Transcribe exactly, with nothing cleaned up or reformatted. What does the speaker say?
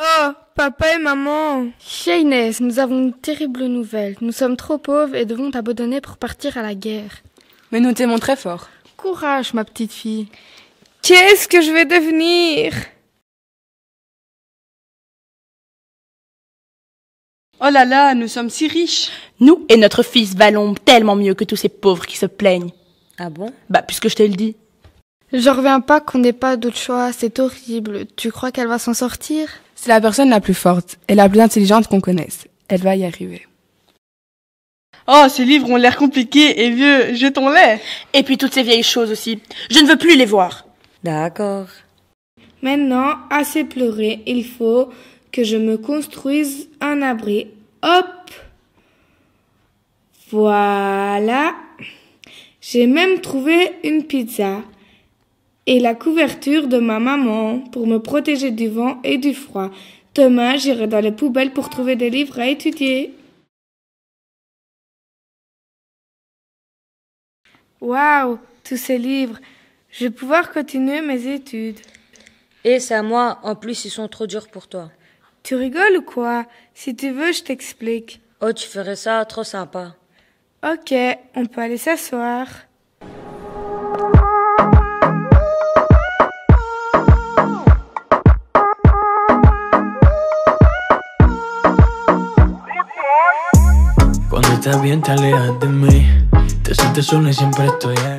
Oh, papa et maman! Chez Inès, nous avons une terrible nouvelle. Nous sommes trop pauvres et devons t'abandonner pour partir à la guerre. Mais nous t'aimons très fort. Courage, ma petite fille. Qu'est-ce que je vais devenir? Oh là là, nous sommes si riches. Nous et notre fils valons tellement mieux que tous ces pauvres qui se plaignent. Ah bon? Bah, puisque je te le dis. Je reviens pas qu'on n'ait pas d'autre choix, c'est horrible. Tu crois qu'elle va s'en sortir? C'est la personne la plus forte et la plus intelligente qu'on connaisse. Elle va y arriver. Oh, ces livres ont l'air compliqués et vieux, jetons-les. Et puis toutes ces vieilles choses aussi. Je ne veux plus les voir. D'accord. Maintenant, assez pleuré, il faut que je me construise un abri. Hop! Voilà. J'ai même trouvé une pizza et la couverture de ma maman pour me protéger du vent et du froid. Demain, j'irai dans les poubelles pour trouver des livres à étudier. Waouh, tous ces livres! Je vais pouvoir continuer mes études. Et c'est à moi, en plus ils sont trop durs pour toi. Tu rigoles ou quoi? Si tu veux, je t'explique. Oh, tu ferais ça, trop sympa. Ok, on peut aller s'asseoir. Cuando estás bien, te alejas de mí. Te sientes sola y siempre estoy ahí.